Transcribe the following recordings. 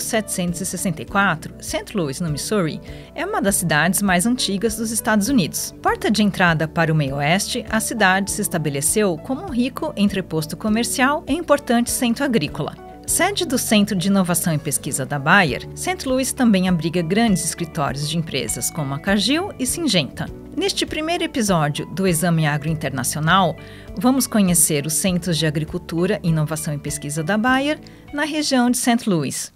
1764, Saint Louis, no Missouri, é uma das cidades mais antigas dos Estados Unidos. Porta de entrada para o meio-oeste, a cidade se estabeleceu como um rico entreposto comercial e importante centro agrícola. Sede do Centro de Inovação e Pesquisa da Bayer, Saint Louis também abriga grandes escritórios de empresas como a Cargill e Syngenta. Neste primeiro episódio do Exame Agro Internacional, vamos conhecer os Centros de Agricultura, Inovação e Pesquisa da Bayer na região de Saint Louis.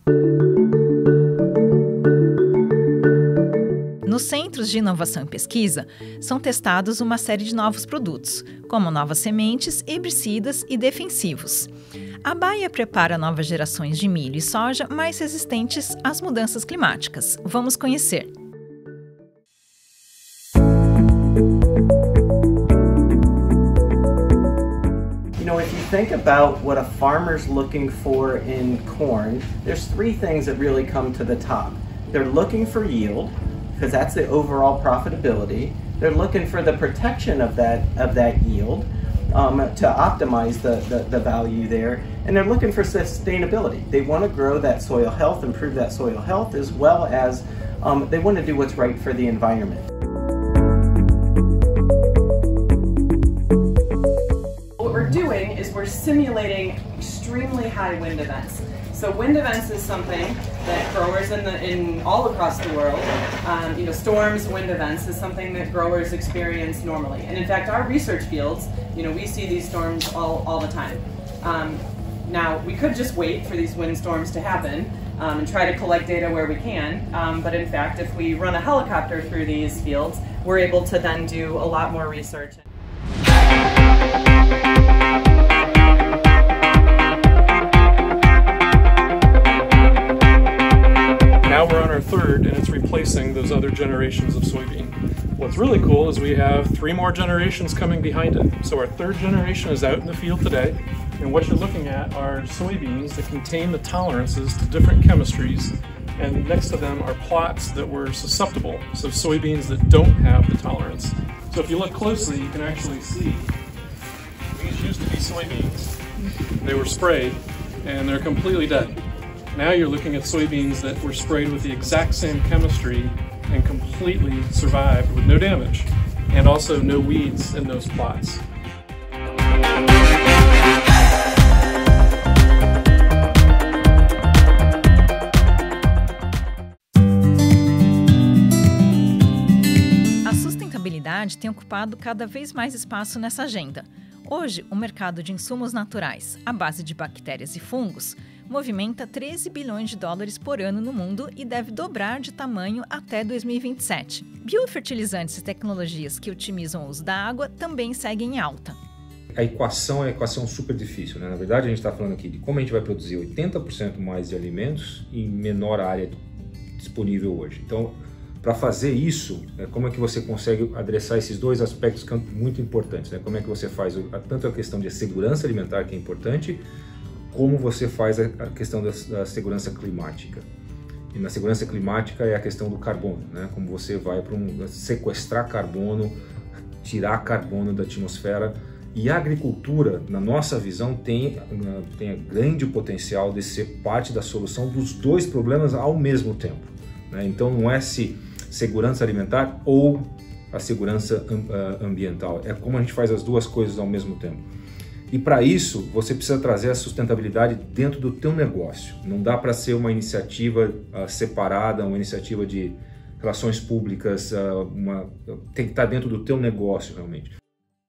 Nos Centros de Inovação e Pesquisa, são testados uma série de novos produtos, como novas sementes, herbicidas e defensivos. A Bayer prepara novas gerações de milho e soja mais resistentes às mudanças climáticas. Vamos conhecer! Think about what a farmer's looking for in corn. There's three things that really come to the top. They're looking for yield, because that's the overall profitability. They're looking for the protection of that yield to optimize the value there, and they're looking for sustainability. They want to grow that soil health, improve that soil health, as well as they want to do what's right for the environment. We're simulating extremely high wind events. So wind events is something that growers in all across the world, storms, wind events is something that growers experience normally. And in fact, our research fields, we see these storms all the time. Now, we could just wait for these wind storms to happen and try to collect data where we can, but in fact, if we run a helicopter through these fields, we're able to then do a lot more research. We're on our third, and it's replacing those other generations of soybean. What's really cool is we have three more generations coming behind it. So our third generation is out in the field today, and what you're looking at are soybeans that contain the tolerances to different chemistries, and next to them are plots that were susceptible, so soybeans that don't have the tolerance. So if you look closely, you can actually see these used to be soybeans. They were sprayed, and they're completely dead. Now you're looking at soybeans that were sprayed with the exact same chemistry and completely survived with no damage, and also no weeds in those plots. A sustentabilidade tem ocupado cada vez mais espaço nessa agenda. Hoje, o mercado de insumos naturais, à base de bactérias e fungos, movimenta US$ 13 bilhões por ano no mundo e deve dobrar de tamanho até 2027. Biofertilizantes e tecnologias que otimizam o uso da água também seguem em alta. A equação super difícil, né? Na verdade, a gente está falando aqui de como a gente vai produzir 80% mais de alimentos em menor área disponível hoje. Então, para fazer isso, como é que você consegue adressar esses dois aspectos muito importantes? Né? Como é que você faz tanto a questão de segurança alimentar, que é importante, como você faz a questão da segurança climática. E na segurança climática é a questão do carbono, né? Como você vai para sequestrar carbono, tirar carbono da atmosfera. E a agricultura, na nossa visão, tem grande potencial de ser parte da solução dos dois problemas ao mesmo tempo. Né? Então não é se segurança alimentar ou a segurança ambiental, é como a gente faz as duas coisas ao mesmo tempo. E para isso, você precisa trazer a sustentabilidade dentro do teu negócio. Não dá para ser uma iniciativa separada, uma iniciativa de relações públicas, tem que estar dentro do teu negócio realmente.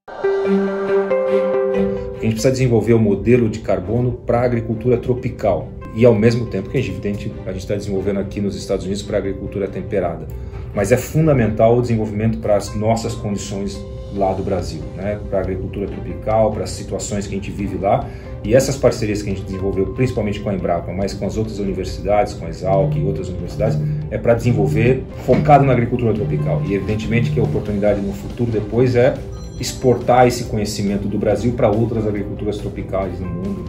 A gente precisa desenvolver um modelo de carbono para a agricultura tropical. E ao mesmo tempo que a gente está desenvolvendo aqui nos Estados Unidos para a agricultura temperada. Mas é fundamental o desenvolvimento para as nossas condições lá do Brasil, né? Para a agricultura tropical, para as situações que a gente vive lá. E essas parcerias que a gente desenvolveu, principalmente com a Embrapa, mas com as outras universidades, com a Esalq e outras universidades, é para desenvolver focado na agricultura tropical. E evidentemente que a oportunidade no futuro depois é exportar esse conhecimento do Brasil para outras agriculturas tropicais no mundo.